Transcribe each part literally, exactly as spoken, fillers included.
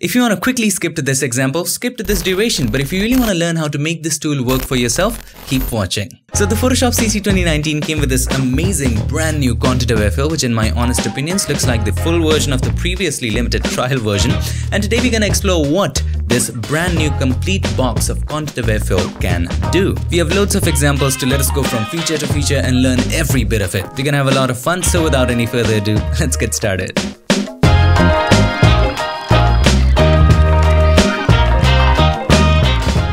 If you want to quickly skip to this example, skip to this duration, but if you really want to learn how to make this tool work for yourself, keep watching. So the Photoshop C C twenty nineteen came with this amazing brand new Content-Aware Fill, which in my honest opinions looks like the full version of the previously limited trial version, and today we're going to explore what this brand new complete box of Content-Aware Fill can do. We have loads of examples to let us go from feature to feature and learn every bit of it. We're going to have a lot of fun, so without any further ado, let's get started.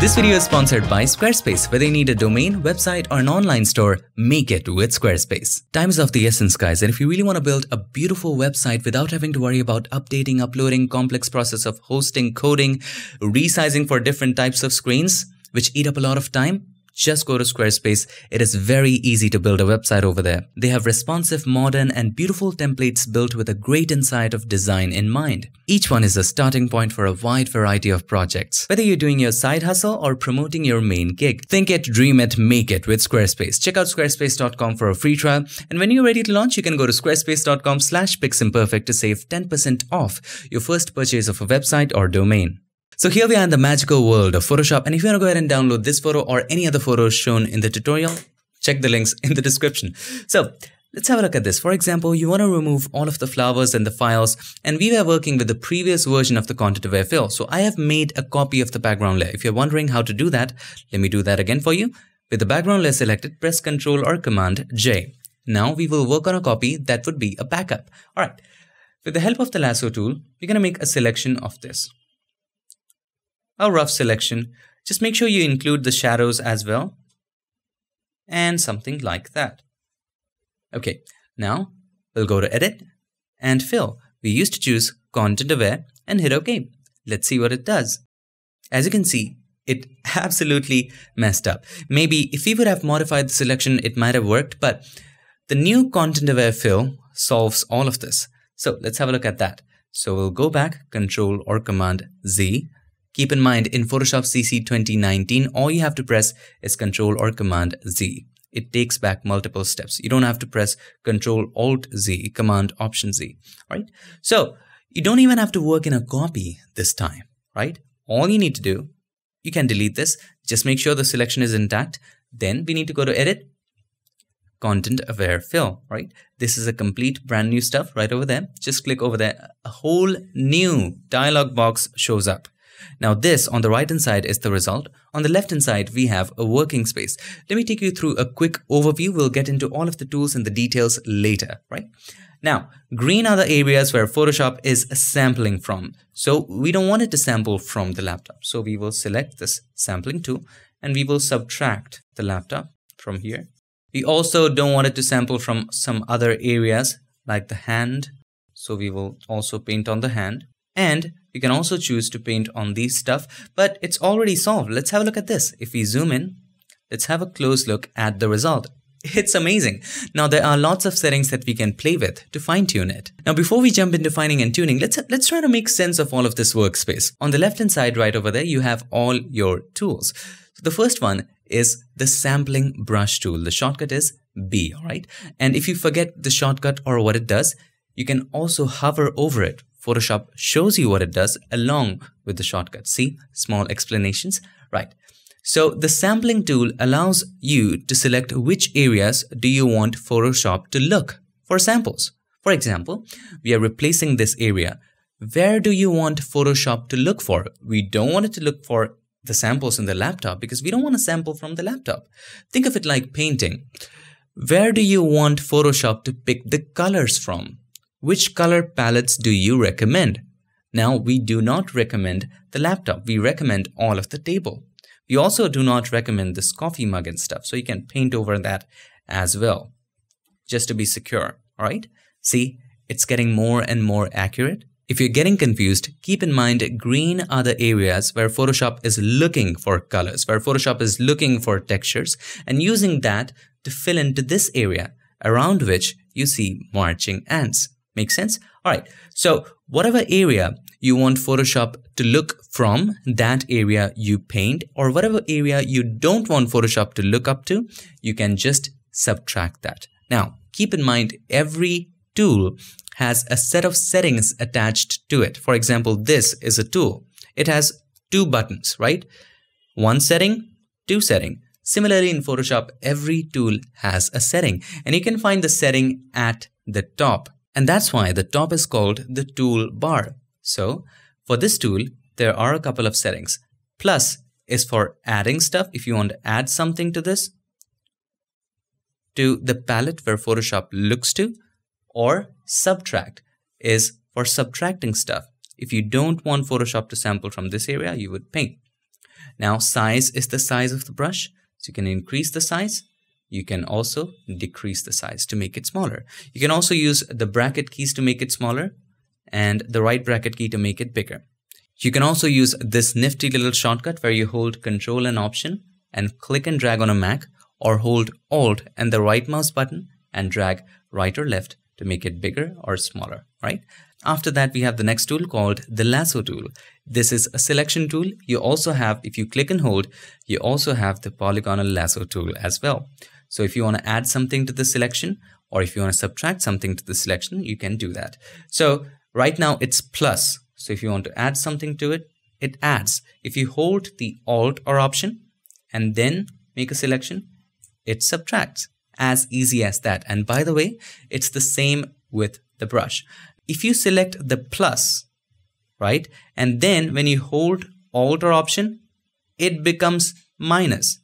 This video is sponsored by Squarespace. Whether you need a domain, website or an online store, make it with Squarespace. Time is of the essence, guys, and if you really want to build a beautiful website without having to worry about updating, uploading, complex process of hosting, coding, resizing for different types of screens, which eat up a lot of time, just go to Squarespace. It is very easy to build a website over there. They have responsive, modern and beautiful templates built with a great insight of design in mind. Each one is a starting point for a wide variety of projects. Whether you're doing your side hustle or promoting your main gig, think it, dream it, make it with Squarespace. Check out squarespace dot com for a free trial. And when you're ready to launch, you can go to squarespace dot com slash piximperfect to save ten percent off your first purchase of a website or domain. So here we are in the magical world of Photoshop, and if you want to go ahead and download this photo or any other photos shown in the tutorial, check the links in the description. So let's have a look at this. For example, you want to remove all of the flowers and the files, and we were working with the previous version of the Content-Aware Fill. So I have made a copy of the background layer. If you're wondering how to do that, let me do that again for you. With the background layer selected, press Ctrl or Command J. Now we will work on a copy that would be a backup. All right. With the help of the lasso tool, we're going to make a selection of this. A rough selection. Just make sure you include the shadows as well and something like that. Okay, now we'll go to edit and fill. We used to choose content aware and hit OK. Let's see what it does. As you can see, it absolutely messed up. Maybe if we would have modified the selection, it might have worked, but the new content aware fill solves all of this. So let's have a look at that. So we'll go back, Control or Command Z. Keep in mind, in Photoshop C C twenty nineteen, all you have to press is Control or Command Z. It takes back multiple steps. You don't have to press Control Alt Z, Command Option Z, right? So you don't even have to work in a copy this time, right? All you need to do, you can delete this. Just make sure the selection is intact. Then we need to go to Edit, Content Aware Fill, right? This is a complete brand new stuff right over there. Just click over there. A whole new dialog box shows up. Now this on the right hand side is the result. On the left hand side we have a working space. Let me take you through a quick overview. We'll get into all of the tools and the details later, right? Now green are the areas where Photoshop is sampling from. So we don't want it to sample from the laptop. So we will select this sampling tool and we will subtract the laptop from here. We also don't want it to sample from some other areas like the hand. So we will also paint on the hand. And you can also choose to paint on these stuff, but it's already solved. Let's have a look at this. If we zoom in, let's have a close look at the result. It's amazing. Now there are lots of settings that we can play with to fine tune it. Now before we jump into finding and tuning, let's let's try to make sense of all of this workspace. On the left hand side, right over there, you have all your tools. So the first one is the sampling brush tool. The shortcut is B, all right? And if you forget the shortcut or what it does, you can also hover over it. Photoshop shows you what it does along with the shortcut. See, small explanations, right? So the sampling tool allows you to select which areas do you want Photoshop to look for samples. For example, we are replacing this area. Where do you want Photoshop to look for? We don't want it to look for the samples in the laptop because we don't want to sample from the laptop. Think of it like painting. Where do you want Photoshop to pick the colors from? Which color palettes do you recommend? Now, we do not recommend the laptop. We recommend all of the table. We also do not recommend this coffee mug and stuff. So you can paint over that as well, just to be secure, all right? See, it's getting more and more accurate. If you're getting confused, keep in mind green are the areas where Photoshop is looking for colors, where Photoshop is looking for textures and using that to fill into this area around which you see marching ants. Make sense? All right. So whatever area you want Photoshop to look from, that area you paint, or whatever area you don't want Photoshop to look up to, you can just subtract that. Now, keep in mind every tool has a set of settings attached to it. For example, this is a tool. It has two buttons, right? One setting, two setting. Similarly, in Photoshop, every tool has a setting, and you can find the setting at the top. And that's why the top is called the toolbar. So for this tool, there are a couple of settings. Plus is for adding stuff if you want to add something to this, to the palette where Photoshop looks to, or subtract is for subtracting stuff. If you don't want Photoshop to sample from this area, you would ping. Now, size is the size of the brush. So you can increase the size. You can also decrease the size to make it smaller. You can also use the bracket keys to make it smaller and the right bracket key to make it bigger. You can also use this nifty little shortcut where you hold Control and Option and click and drag on a Mac, or hold Alt and the right mouse button and drag right or left to make it bigger or smaller, right? After that, we have the next tool called the lasso tool. This is a selection tool. You also have, if you click and hold, you also have the polygonal lasso tool as well. So if you want to add something to the selection, or if you want to subtract something to the selection, you can do that. So right now it's plus. So if you want to add something to it, it adds. If you hold the Alt or Option and then make a selection, it subtracts. As easy as that. And by the way, it's the same with the brush. If you select the plus, right, and then when you hold Alt or Option, it becomes minus,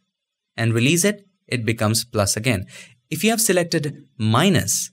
and release it, it becomes plus again. If you have selected minus,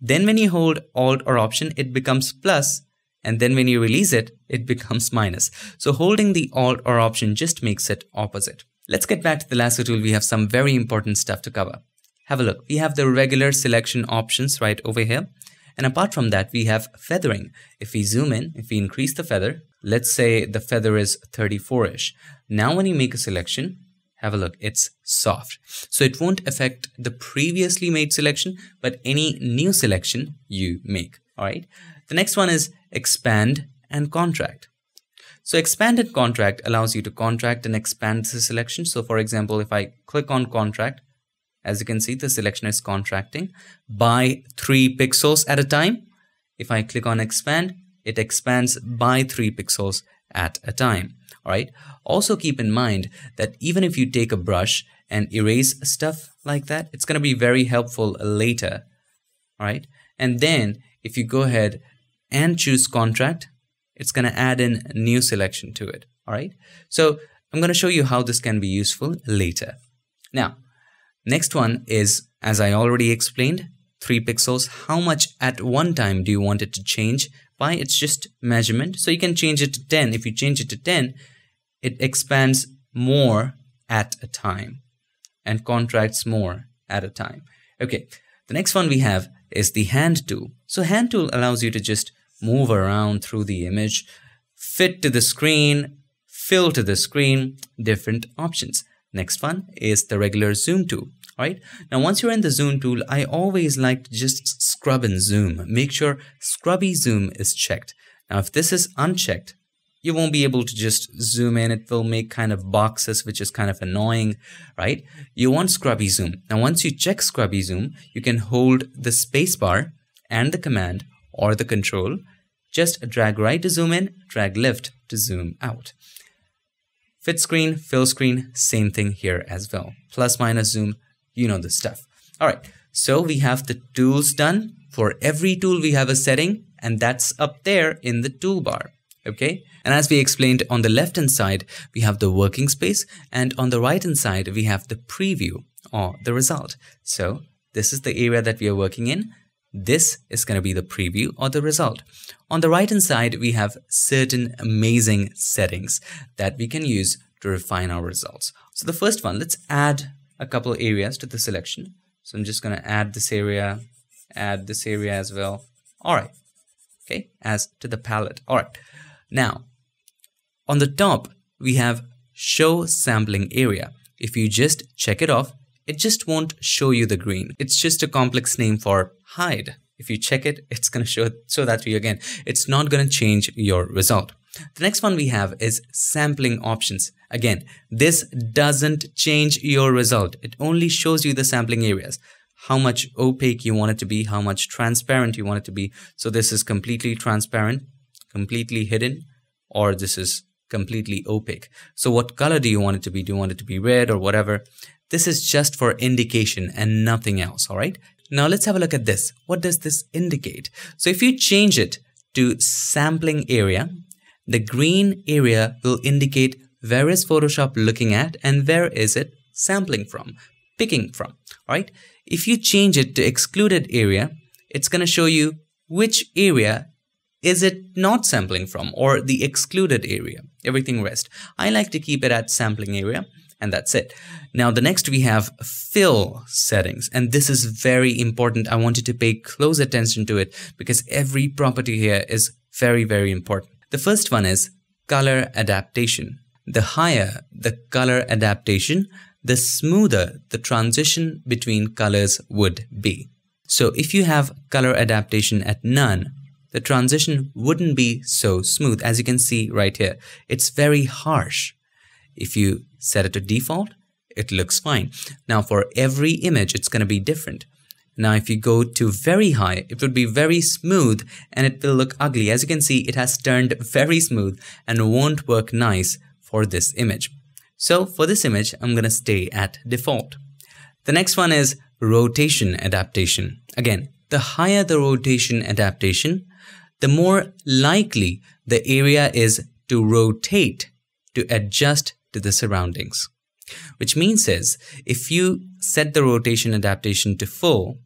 then when you hold Alt or Option, it becomes plus, and then when you release it, it becomes minus. So holding the Alt or Option just makes it opposite. Let's get back to the lasso tool. We have some very important stuff to cover. Have a look. We have the regular selection options right over here. And apart from that, we have feathering. If we zoom in, if we increase the feather, let's say the feather is thirty-four-ish. Now when you make a selection, have a look, it's soft. So it won't affect the previously made selection, but any new selection you make, all right? The next one is expand and contract. So expand and contract allows you to contract and expand the selection. So for example, if I click on contract, as you can see, the selection is contracting by three pixels at a time. If I click on expand, it expands by three pixels at a time. All right. Also keep in mind that even if you take a brush and erase stuff like that, it's going to be very helpful later. All right. And then if you go ahead and choose contract, it's going to add in new selection to it. All right. So I'm going to show you how this can be useful later. Now, next one is, as I already explained, three pixels. How much at one time do you want it to change by? It's just measurement. So you can change it to ten. If you change it to ten, it expands more at a time and contracts more at a time. Okay, the next one we have is the hand tool. So hand tool allows you to just move around through the image, fit to the screen, fill to the screen, different options. Next one is the regular zoom tool, right? Now, once you're in the zoom tool, I always like to just scrub and zoom. Make sure scrubby zoom is checked. Now, if this is unchecked, you won't be able to just zoom in. It will make kind of boxes, which is kind of annoying, right? You want scrubby zoom. Now, once you check scrubby zoom, you can hold the spacebar and the command or the control. Just drag right to zoom in, drag left to zoom out. Fit screen, fill screen, same thing here as well. Plus, minus, zoom, you know the stuff. All right, so we have the tools done. For every tool, we have a setting, and that's up there in the toolbar, okay? And as we explained, on the left-hand side, we have the working space, and on the right-hand side, we have the preview or the result. So this is the area that we are working in. This is going to be the preview or the result. On the right hand side, we have certain amazing settings that we can use to refine our results. So the first one, let's add a couple of areas to the selection. So I'm just going to add this area, add this area as well. All right. Okay. As to the palette. All right. Now on the top, we have show sampling area. If you just check it off, it just won't show you the green. It's just a complex name for hide. If you check it, it's going to show, show that to you again. It's not going to change your result. The next one we have is sampling options. Again, this doesn't change your result. It only shows you the sampling areas. how much opaque you want it to be, how much transparent you want it to be. So this is completely transparent, completely hidden, or this is completely opaque. So what color do you want it to be? Do you want it to be red or whatever? This is just for indication and nothing else, all right? Now let's have a look at this. What does this indicate? So if you change it to sampling area, the green area will indicate where is Photoshop looking at and where is it sampling from, picking from, all right? If you change it to excluded area, it's going to show you which area is it not sampling from, or the excluded area, everything rest. I like to keep it at sampling area, and that's it. Now the next we have fill settings, and this is very important. I want you to pay close attention to it because every property here is very, very important. The first one is color adaptation. The higher the color adaptation, the smoother the transition between colors would be. So if you have color adaptation at none, the transition wouldn't be so smooth. As you can see right here, it's very harsh. If you set it to default, it looks fine. Now for every image, it's going to be different. Now if you go to very high, it would be very smooth and it will look ugly. As you can see, it has turned very smooth and won't work nice for this image. So for this image, I'm going to stay at default. The next one is rotation adaptation. Again, the higher the rotation adaptation, the more likely the area is to rotate to adjust to the surroundings. Which means is, if you set the rotation adaptation to full,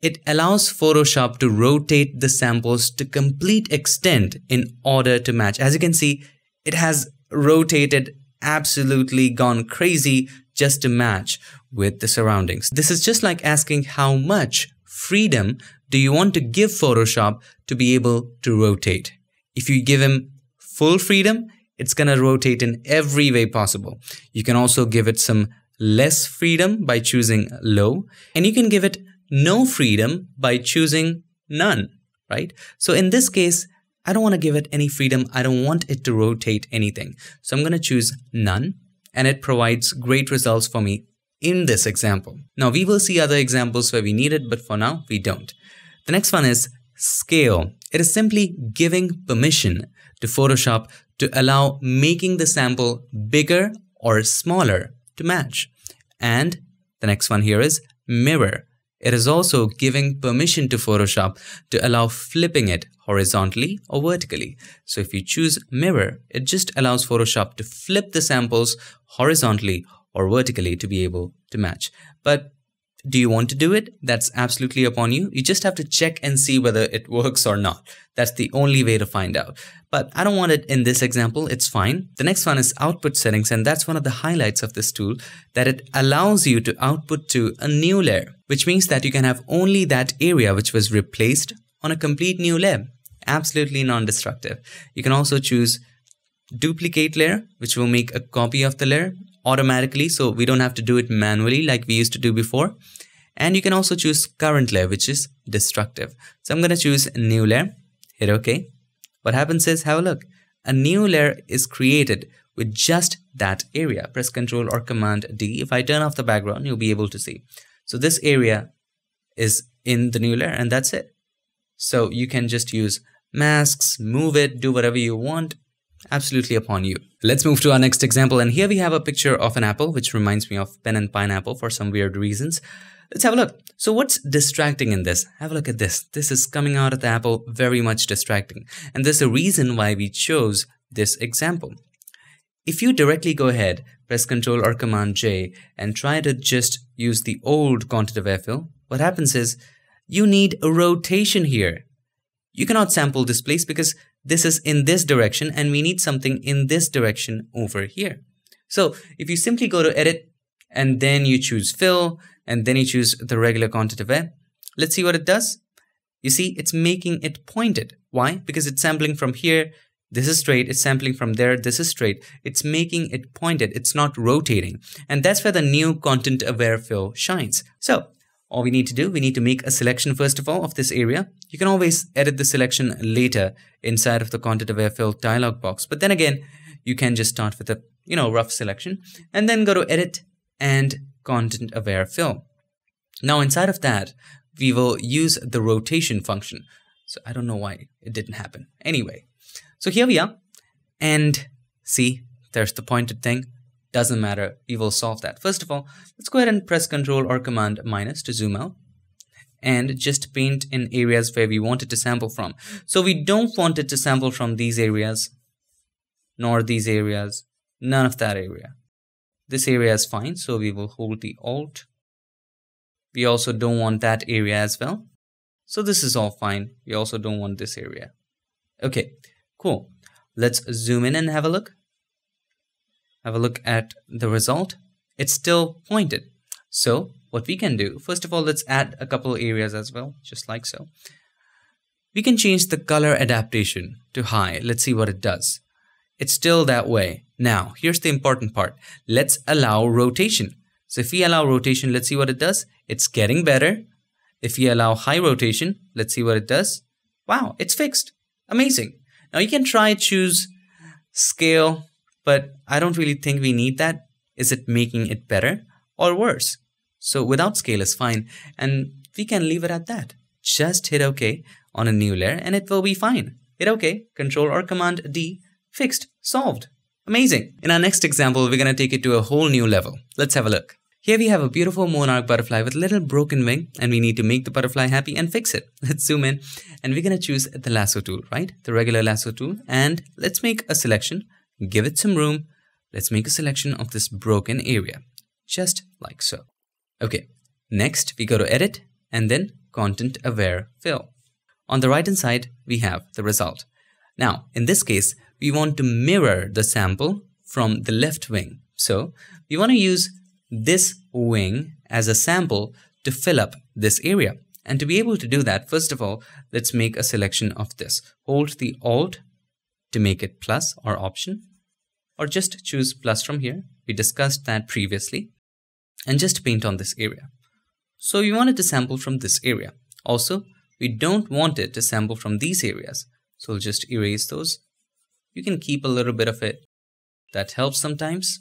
it allows Photoshop to rotate the samples to complete extent in order to match. As you can see, it has rotated, absolutely gone crazy just to match with the surroundings. This is just like asking how much freedom do you want to give Photoshop to be able to rotate. If you give him full freedom, it's going to rotate in every way possible. You can also give it some less freedom by choosing low, and you can give it no freedom by choosing none, right? So in this case, I don't want to give it any freedom. I don't want it to rotate anything. So I'm going to choose none, and it provides great results for me in this example. Now we will see other examples where we need it, but for now we don't. The next one is scale. It is simply giving permission to Photoshop to allow making the sample bigger or smaller to match. And the next one here is mirror. It is also giving permission to Photoshop to allow flipping it horizontally or vertically. So if you choose mirror, it just allows Photoshop to flip the samples horizontally or vertically to be able to match. But do you want to do it? That's absolutely upon you. You just have to check and see whether it works or not. That's the only way to find out. But I don't want it in this example. It's fine. The next one is output settings, and that's one of the highlights of this tool, that it allows you to output to a new layer, which means that you can have only that area which was replaced on a complete new layer. Absolutely non-destructive. You can also choose duplicate layer, which will make a copy of the layer automatically, so we don't have to do it manually like we used to do before. And you can also choose current layer, which is destructive. So I'm going to choose new layer, hit OK. What happens is, have a look. A new layer is created with just that area. Press Ctrl or Command D. If I turn off the background, you'll be able to see. So this area is in the new layer, and that's it. So you can just use masks, move it, do whatever you want. Absolutely upon you. Let's move to our next example, and here we have a picture of an apple, which reminds me of pen and pineapple for some weird reasons. Let's have a look. So what's distracting in this? Have a look at this. This is coming out of the apple, very much distracting. And there's a reason why we chose this example. If you directly go ahead, press Ctrl or Command J and try to just use the old Content-Aware Fill, what happens is you need a rotation here. You cannot sample this place because this is in this direction and we need something in this direction over here. So if you simply go to edit and then you choose fill and then you choose the regular content aware, let's see what it does. You see, it's making it pointed. Why? Because it's sampling from here, this is straight, it's sampling from there, this is straight. It's making it pointed, it's not rotating. And that's where the new content aware fill shines. So all we need to do, we need to make a selection first of all of this area. You can always edit the selection later inside of the Content Aware Fill dialog box. But then again, you can just start with a, you know, rough selection and then go to edit and Content Aware Fill. Now inside of that, we will use the rotation function. So I don't know why it didn't happen. Anyway, so here we are. And see, there's the pointed thing. Doesn't matter, we will solve that. First of all, let's go ahead and press Control or Command minus to zoom out and just paint in areas where we want it to sample from. So we don't want it to sample from these areas, nor these areas, none of that area. This area is fine, so we will hold the Alt. We also don't want that area as well. So this is all fine. We also don't want this area. Okay, cool. Let's zoom in and have a look. Have a look at the result. It's still pointed. So what we can do, first of all, let's add a couple areas as well, just like so. We can change the color adaptation to high. Let's see what it does. It's still that way. Now, here's the important part. Let's allow rotation. So if we allow rotation, let's see what it does. It's getting better. If we allow high rotation, let's see what it does. Wow, it's fixed. Amazing. Now you can try choose scale, but I don't really think we need that. Is it making it better or worse? So without scale is fine, and we can leave it at that. Just hit OK on a new layer and it will be fine. Hit OK, Control or Command D, fixed, solved. Amazing. In our next example, we're going to take it to a whole new level. Let's have a look. Here we have a beautiful monarch butterfly with a little broken wing, and we need to make the butterfly happy and fix it. Let's zoom in and we're going to choose the lasso tool, right? The regular lasso tool, and let's make a selection, give it some room. Let's make a selection of this broken area, just like so. Okay, next we go to Edit and then Content-Aware Fill. On the right-hand side, we have the result. Now, in this case, we want to mirror the sample from the left wing. So we want to use this wing as a sample to fill up this area. And to be able to do that, first of all, let's make a selection of this. Hold the Alt to make it plus or option, or just choose plus from here. We discussed that previously. And just paint on this area. So we want it to sample from this area. Also, we don't want it to sample from these areas. So we'll just erase those. You can keep a little bit of it. That helps sometimes.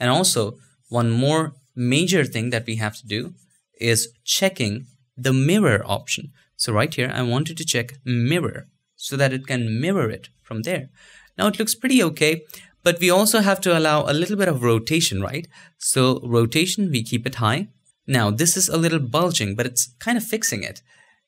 And also, one more major thing that we have to do is checking the mirror option. So right here, I wanted to check mirror so that it can mirror it from there. Now it looks pretty okay, but we also have to allow a little bit of rotation, right? So rotation, we keep it high. Now this is a little bulging, but it's kind of fixing it.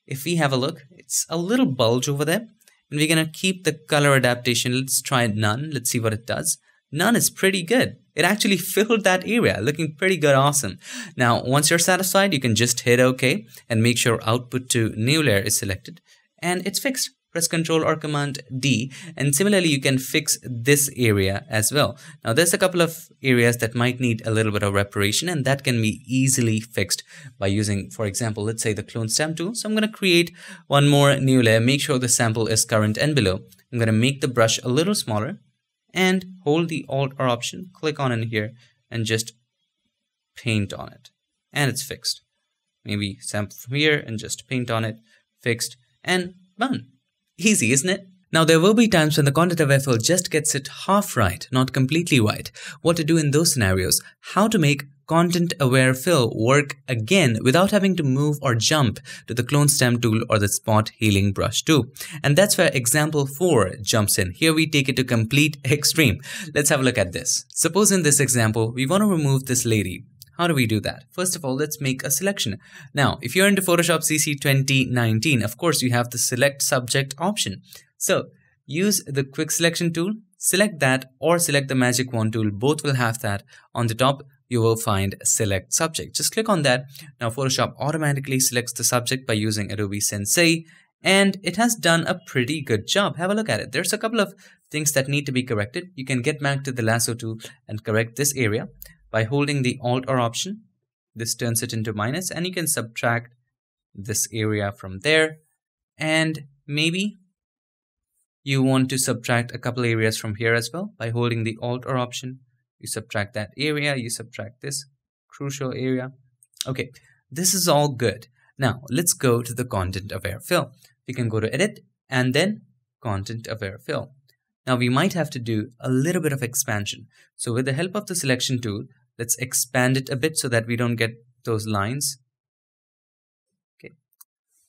If we have a look, it's a little bulge over there. And we're going to keep the color adaptation. Let's try none. Let's see what it does. None is pretty good. It actually filled that area, looking pretty good, awesome. Now, once you're satisfied, you can just hit OK and make sure output to new layer is selected and it's fixed. Press Control or Command D, and similarly, you can fix this area as well. Now, there's a couple of areas that might need a little bit of reparation, and that can be easily fixed by using, for example, let's say the clone stamp tool. So I'm going to create one more new layer, make sure the sample is current and below. I'm going to make the brush a little smaller and hold the Alt or Option, click on in here and just paint on it, and it's fixed. Maybe sample from here and just paint on it, fixed, and done. Easy, isn't it? Now, there will be times when the Content-Aware Fill just gets it half right, not completely right. What to do in those scenarios? How to make Content-Aware Fill work again without having to move or jump to the clone stamp tool or the spot healing brush too. And that's where example four jumps in. Here we take it to complete extreme. Let's have a look at this. Suppose in this example, we want to remove this lady. How do we do that? First of all, let's make a selection. Now, if you're into Photoshop C C twenty nineteen, of course, you have the select subject option. So use the quick selection tool, select that, or select the magic wand tool. Both will have that. On the top, you will find select subject. Just click on that. Now, Photoshop automatically selects the subject by using Adobe Sensei, and it has done a pretty good job. Have a look at it. There's a couple of things that need to be corrected. You can get back to the lasso tool and correct this area. By holding the Alt or Option, this turns it into minus, and you can subtract this area from there. And maybe you want to subtract a couple areas from here as well. By holding the Alt or Option, you subtract that area, you subtract this crucial area. Okay, this is all good. Now let's go to the Content-Aware Fill. We can go to Edit and then Content-Aware Fill. Now we might have to do a little bit of expansion. So with the help of the selection tool, let's expand it a bit so that we don't get those lines.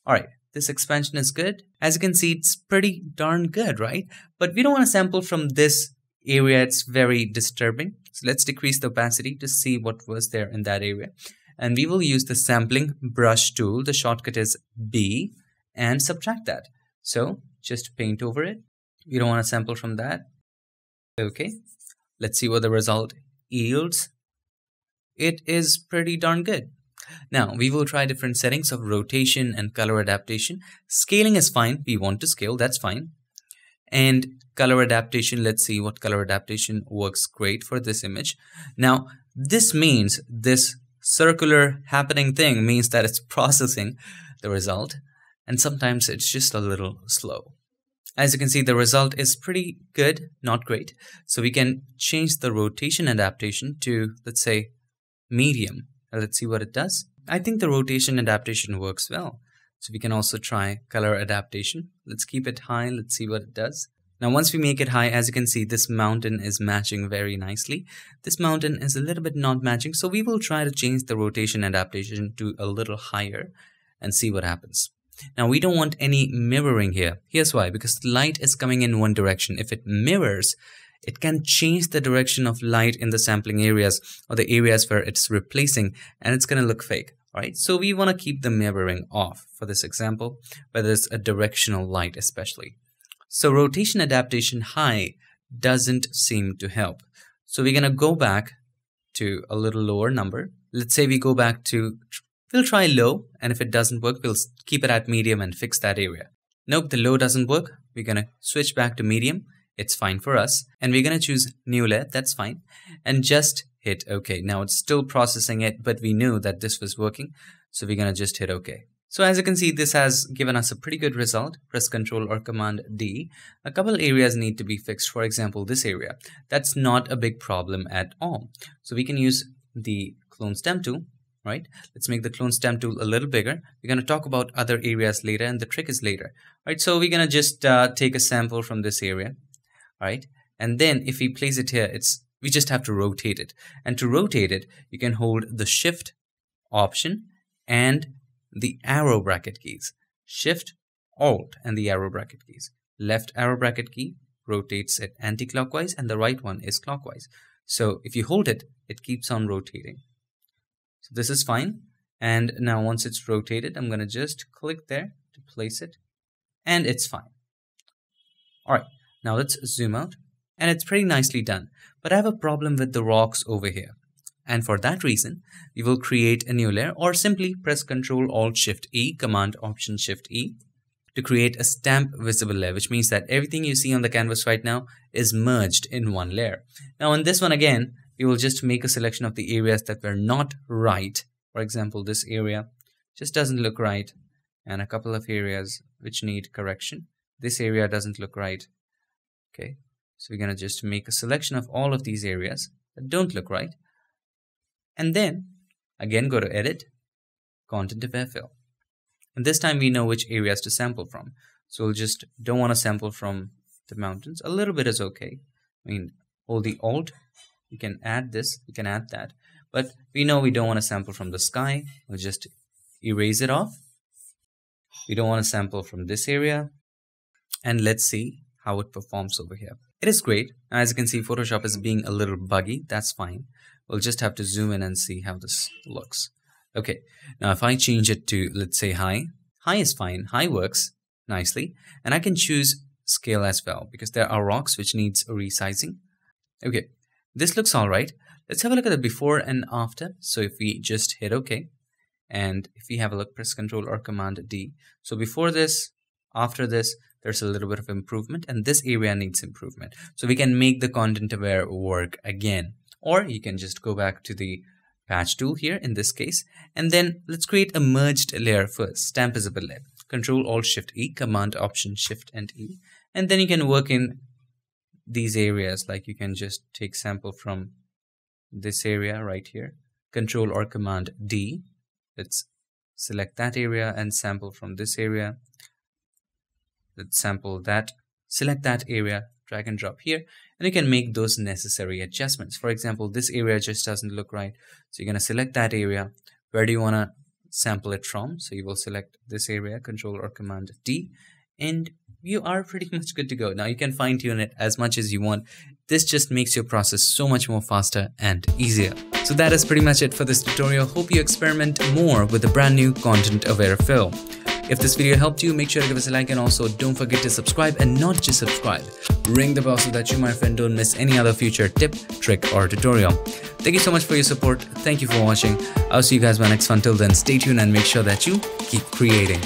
Alright, this expansion is good. As you can see, it's pretty darn good, right? But we don't want to sample from this area, it's very disturbing. So let's decrease the opacity to see what was there in that area. And we will use the sampling brush tool. The shortcut is B and subtract that. So just paint over it. We don't want to sample from that. Okay, let's see what the result yields. It is pretty darn good. Now we will try different settings of rotation and color adaptation. Scaling is fine. We want to scale, that's fine. And color adaptation, let's see what color adaptation works great for this image. Now this means this circular happening thing means that it's processing the result, and sometimes it's just a little slow. As you can see, the result is pretty good, not great. So we can change the rotation adaptation to, let's say, medium. Let's see what it does. I think the rotation adaptation works well. So we can also try color adaptation. Let's keep it high. Let's see what it does. Now, once we make it high, as you can see, this mountain is matching very nicely. This mountain is a little bit not matching. So we will try to change the rotation adaptation to a little higher and see what happens. Now, we don't want any mirroring here. Here's why, because light is coming in one direction. If it mirrors, it can change the direction of light in the sampling areas or the areas where it's replacing, and it's going to look fake. All right, so we want to keep the mirroring off for this example, whether it's a directional light especially. So rotation adaptation high doesn't seem to help. So we're going to go back to a little lower number. Let's say we go back to, we'll try low, and if it doesn't work, we'll keep it at medium and fix that area. Nope, the low doesn't work. We're going to switch back to medium. It's fine for us. And we're going to choose new layer. That's fine. And just hit OK. Now it's still processing it, but we knew that this was working. So we're going to just hit OK. So as you can see, this has given us a pretty good result. Press Ctrl or Command D. A couple areas need to be fixed. For example, this area. That's not a big problem at all. So we can use the clone stem tool. Right? Let's make the clone stem tool a little bigger. We're going to talk about other areas later, and the trick is later. Right? So we're going to just uh, take a sample from this area. Right? And then if we place it here, it's we just have to rotate it. And to rotate it, you can hold the Shift option and the arrow bracket keys. Shift, Alt, and the arrow bracket keys. Left arrow bracket key rotates it anti-clockwise, and the right one is clockwise. So if you hold it, it keeps on rotating. So this is fine. And now once it's rotated, I'm going to just click there to place it, and it's fine. All right, now let's zoom out, and it's pretty nicely done. But I have a problem with the rocks over here. And for that reason, we will create a new layer, or simply press Ctrl Alt Shift E, Command Option Shift E to create a stamp visible layer, which means that everything you see on the canvas right now is merged in one layer. Now on this one again, you will just make a selection of the areas that were not right. For example, this area just doesn't look right, and a couple of areas which need correction. This area doesn't look right. Okay, so we're going to just make a selection of all of these areas that don't look right. And then again, go to Edit, Content-Aware Fill. And this time we know which areas to sample from. So we'll just don't want to sample from the mountains. A little bit is okay. I mean, hold the Alt. You can add this, you can add that, but we know we don't want to sample from the sky. We'll just erase it off. We don't want to sample from this area, and let's see how it performs over here. It is great. As you can see, Photoshop is being a little buggy. That's fine. We'll just have to zoom in and see how this looks. Okay. Now, if I change it to, let's say, high, high is fine. High works nicely, and I can choose scale as well, because there are rocks which needs resizing. Okay. This looks all right. Let's have a look at the before and after. So if we just hit OK, and if we have a look, press Ctrl or Command D. So before this, after this, there's a little bit of improvement, and this area needs improvement. So we can make the content aware work again, or you can just go back to the patch tool here in this case, and then let's create a merged layer first, stamp visible layer. Ctrl Alt Shift E, Command Option Shift and E, and then you can work in these areas. Like you can just take sample from this area right here. Control or Command D. Let's select that area and sample from this area. Let's sample that. Select that area, drag and drop here, and you can make those necessary adjustments. For example, this area just doesn't look right. So you're going to select that area. Where do you want to sample it from. So you will select this area, Control or Command D, and you are pretty much good to go. Now you can fine tune it as much as you want. This just makes your process so much more faster and easier. So that is pretty much it for this tutorial. Hope you experiment more with the brand new Content-Aware Fill. If this video helped you, make sure to give us a like, and also don't forget to subscribe, and not just subscribe, ring the bell so that you, my friend, don't miss any other future tip, trick or tutorial. Thank you so much for your support. Thank you for watching. I'll see you guys in my next one. Till then, stay tuned and make sure that you keep creating.